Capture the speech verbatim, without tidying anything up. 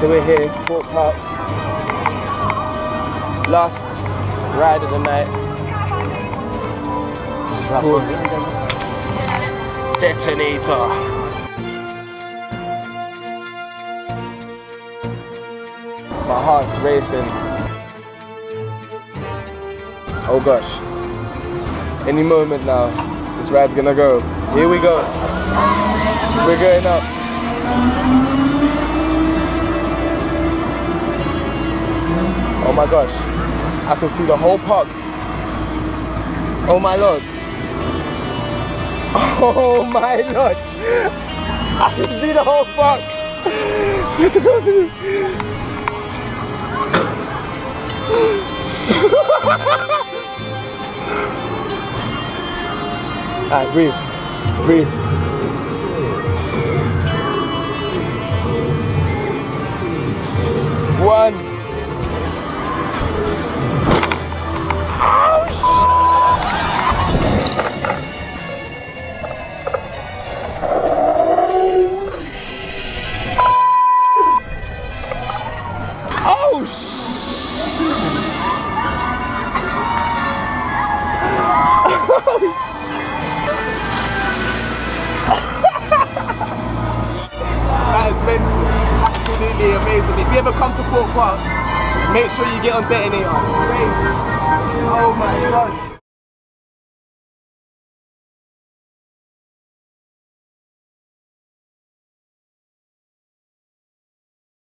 So we're here, Thorpe Park. Last ride of the night. This is last one. Detonator. My heart's racing. Oh gosh. Any moment now, this ride's gonna go. Here we go. We're going up. Oh my gosh, I can see the whole park. Oh my lord. Oh my lord. I can see the whole park. Alright, breathe. Breathe. One. That is mental, absolutely amazing. If you ever come to Thorpe Park, make sure you get on Detonator. Crazy. Oh my god.